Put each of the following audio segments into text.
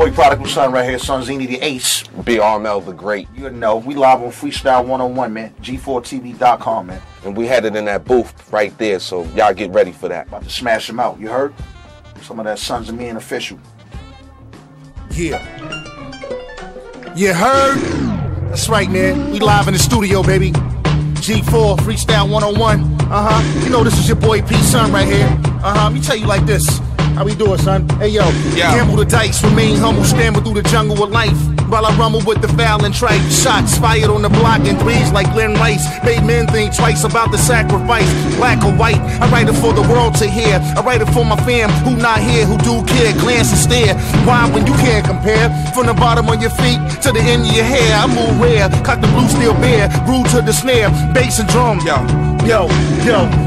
boy Prodigal Sunn right here, Sunzini the Ace. Be Armel the Great. You know, we live on Freestyle 101, man. G4TV.com, man. And we had it in that booth right there, so y'all get ready for that. About to smash them out, you heard? Some of that Sons of Me and Official. Yeah. You heard? That's right, man. We live in the studio, baby. G4, Freestyle 101. You know, this is your boy P. Sunn right here. Let me tell you like this. How we doing, son? Hey, yo. Gamble the dice, remain humble, scramble through the jungle of life. While I rumble with the foul and trite. Shots fired on the block in threes like Glenn Rice. Made men think twice about the sacrifice. Black or white, I write it for the world to hear. I write it for my fam, who not here, who do care. Glance and stare, why when you can't compare? From the bottom of your feet to the end of your hair. I move rare, cut the blue steel bare. Rude to the snare, bass and drum.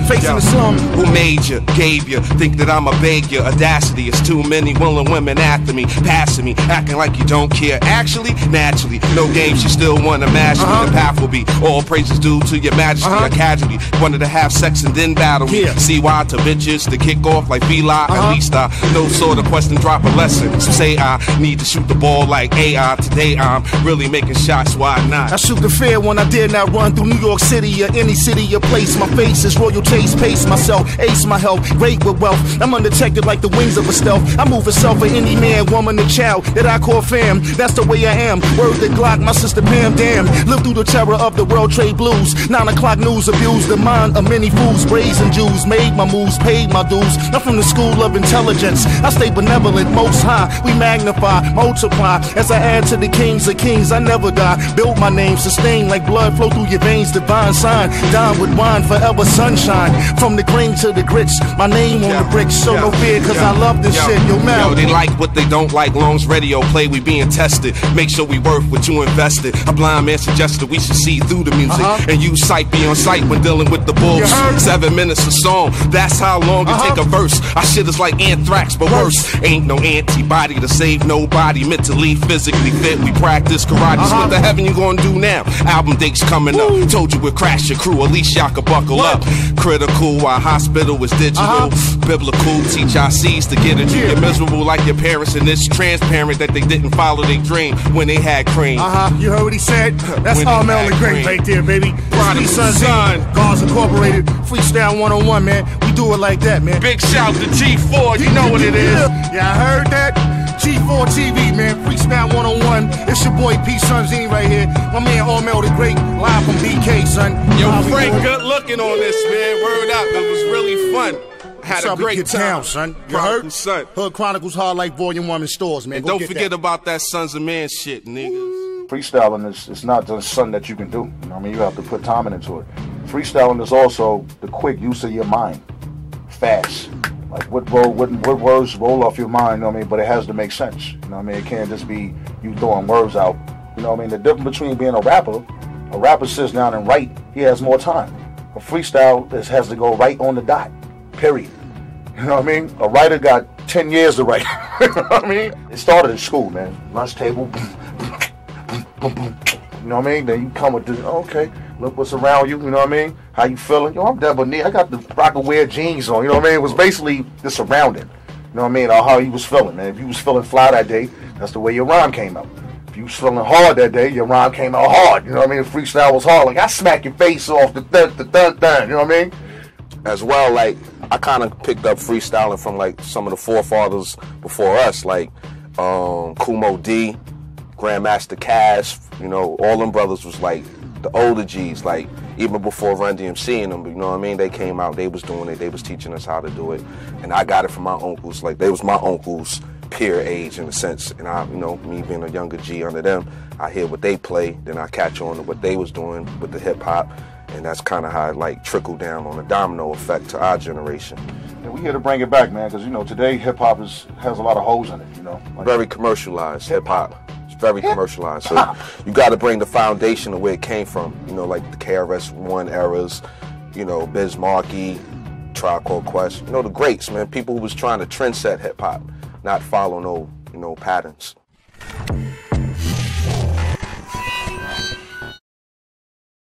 Facing the slum. Who made you, gave you, think that I'ma beg you? Audacity is too many willing women after me, passing me, acting like you don't care. Actually, naturally, no game, she still wanna mash me. The path will be all praises due to your majesty. A casualty, wanted to have sex and then battle me. See why to bitches to kick off like Feli. At least I know sort of question, drop a lesson. Some say I need to shoot the ball like AI. Today I'm really making shots, why not? I shoot the fair when I dare not run through New York City or any city or place. My face is royal taste, pace myself, ace my health, great with wealth. I'm undetected like the wings of a stealth. I move itself for any man, woman, and child that I call fam. That's the way I am. Word to Glock, my sister Pam, damn. Live through the terror of the World Trade Blues. 9 o'clock news, abused the mind of many fools. Brazen Jews, made my moves, paid my dues. I'm from the school of intelligence. I stay benevolent, most high. We magnify, multiply. As I add to the kings of kings, I never die. Build my name, sustain like blood flow through your veins. Divine sign, dine with wine. Forever sunshine, from the green to the grits. My name on the bricks, so no fear, cause I love this shit. They like what they don't like. Long's radio play, we being tested. Make sure we worth what you invested. A blind man suggested we should see through the music and use sight, be on sight when dealing with the bulls. 7 minutes a song, that's how long it take a verse. Our shit is like anthrax, but worse. Ain't no antibody to save nobody. Mentally, physically fit, we practice karate. So what the heaven you gonna do now? Album dates coming up. Told you we'd crash your crew, at least y'all could buckle up. Critical, while hospital is digital. Biblical, teach our seeds to get it. You get miserable like your parents, and it's transparent that they didn't follow their dream when they had cream. You heard what he said? That's Armel the Great right there, baby. Prodigal Sunn, Gauze Incorporated, Freestyle 101, man. We do it like that, man. Big shout to G4, you know what it is. Yeah, I heard that. G4 TV, man, Freestyle 101. It's your boy P. Sunzini right here. My man Armel the Great, live from BK, son. Yo, Frank, good looking on this, man. Word up, it was really fun. Had a great time, son. You heard? Hood Chronicles, hard like Volume 1 in stores, man. And don't forget about that Sons of Man shit, niggas. Freestyling is it's not just something that you can do. You know what I mean? You have to put time into it. Freestyling is also the quick use of your mind. Fast. Like what words roll off your mind, you know what I mean? But it has to make sense, you know what I mean? It can't just be you throwing words out, you know what I mean? The difference between being a rapper sits down and writes, he has more time. A freestyle has to go right on the dot, period. You know what I mean? A writer got 10 years to write, you know what I mean? It started in school, man. Lunch table, boom, boom, boom, boom. You know what I mean? Then you come with this, okay, look what's around you, you know what I mean? How you feeling? Yo, I'm debonair. I got the rocker wear jeans on, you know what I mean? It was basically the surrounding, you know what I mean? Or how you was feeling, man. If you was feeling fly that day, that's the way your rhyme came out. If you was feeling hard that day, your rhyme came out hard, you know what I mean? Freestyle was hard. Like, I smack your face off, the thug, you know what I mean? As well, like, I kind of picked up freestyling from, like, some of the forefathers before us, like Kumo D, Grandmaster Cass, you know, all them brothers was like the older G's, like even before Run DMC and them, you know what I mean? They came out, they was doing it, they was teaching us how to do it. And I got it from my uncles, like they was my uncles' peer age in a sense. And I, you know, me being a younger G under them, I hear what they play, then I catch on to what they was doing with the hip hop. And that's kind of how it like trickled down on a domino effect to our generation. We here to bring it back, man, because you know, today hip hop has a lot of holes in it, you know? Like, very commercialized hip hop. Very commercialized, so you got to bring the foundation of where it came from, you know, like the KRS-One eras, you know, Biz Markie, Tribe Called Quest, you know, the greats, man, people who was trying to trendset hip-hop, not follow no, you know, patterns.